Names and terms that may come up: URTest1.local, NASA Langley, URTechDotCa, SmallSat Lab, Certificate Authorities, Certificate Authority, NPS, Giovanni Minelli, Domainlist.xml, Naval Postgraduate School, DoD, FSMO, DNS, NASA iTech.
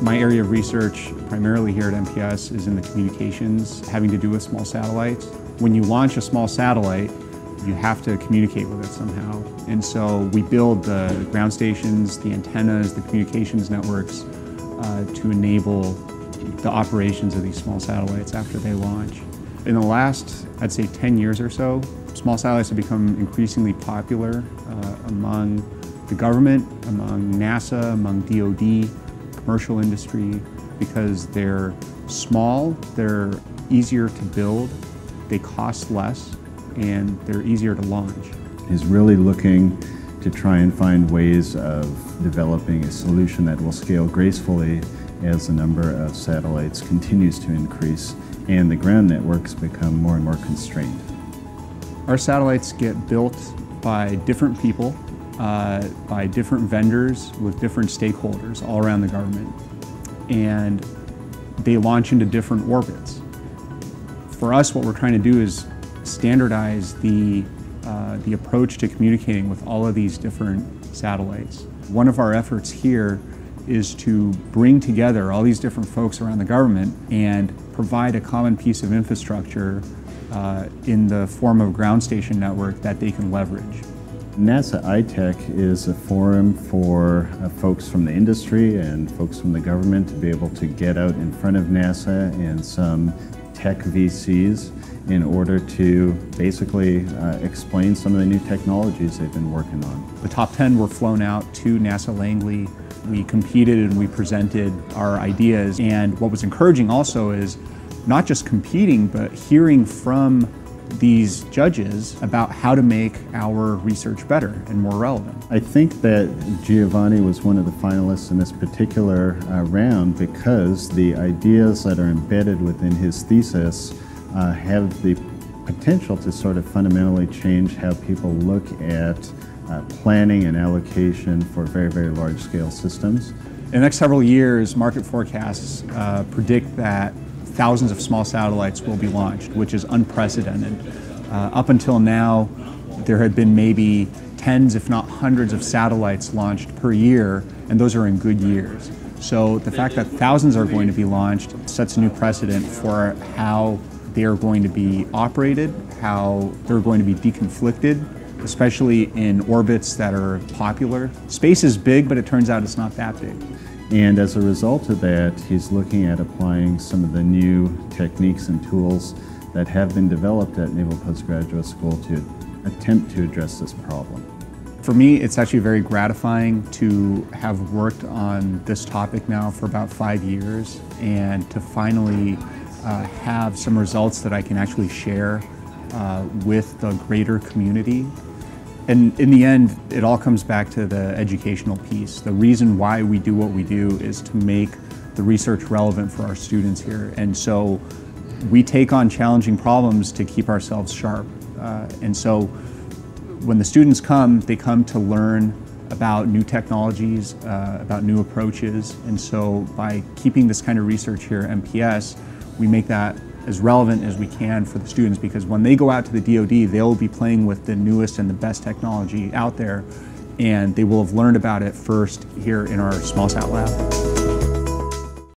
My area of research, primarily here at NPS, is in the communications having to do with small satellites. When you launch a small satellite, you have to communicate with it somehow. And so we build the ground stations, the antennas, the communications networks to enable the operations of these small satellites after they launch. In the last, I'd say, 10 years or so, small satellites have become increasingly popular among the government, among NASA, among DoD, commercial industry, because they're small, they're easier to build, they cost less, and they're easier to launch. He's really looking to try and find ways of developing a solution that will scale gracefully as the number of satellites continues to increase and the ground networks become more and more constrained. Our satellites get built by different people, by different vendors with different stakeholders all around the government, and they launch into different orbits. For us, what we're trying to do is standardize the approach to communicating with all of these different satellites. One of our efforts here is to bring together all these different folks around the government and provide a common piece of infrastructure in the form of a ground station network that they can leverage. NASA iTech is a forum for folks from the industry and folks from the government to be able to get out in front of NASA and some tech VCs in order to basically explain some of the new technologies they've been working on. The top 10 were flown out to NASA Langley. We competed and we presented our ideas, and what was encouraging also is not just competing but hearing from these judges about how to make our research better and more relevant. I think that Giovanni was one of the finalists in this particular round because the ideas that are embedded within his thesis have the potential to sort of fundamentally change how people look at planning and allocation for very, very large-scale systems. In the next several years, market forecasts predict that thousands of small satellites will be launched, which is unprecedented. Up until now, there had been maybe tens, if not hundreds, of satellites launched per year, and those are in good years. So the fact that thousands are going to be launched sets a new precedent for how they are going to be operated, how they're going to be deconflicted, especially in orbits that are popular. Space is big, but it turns out it's not that big. And as a result of that, he's looking at applying some of the new techniques and tools that have been developed at Naval Postgraduate School to attempt to address this problem. For me, it's actually very gratifying to have worked on this topic now for about 5 years and to finally have some results that I can actually share with the greater community. And in the end, it all comes back to the educational piece. The reason why we do what we do is to make the research relevant for our students here. And so we take on challenging problems to keep ourselves sharp. And so when the students come, they come to learn about new technologies, about new approaches. And so by keeping this kind of research here at NPS, we make that as relevant as we can for the students, because when they go out to the DoD, they'll be playing with the newest and the best technology out there, and they will have learned about it first here in our SmallSat Lab.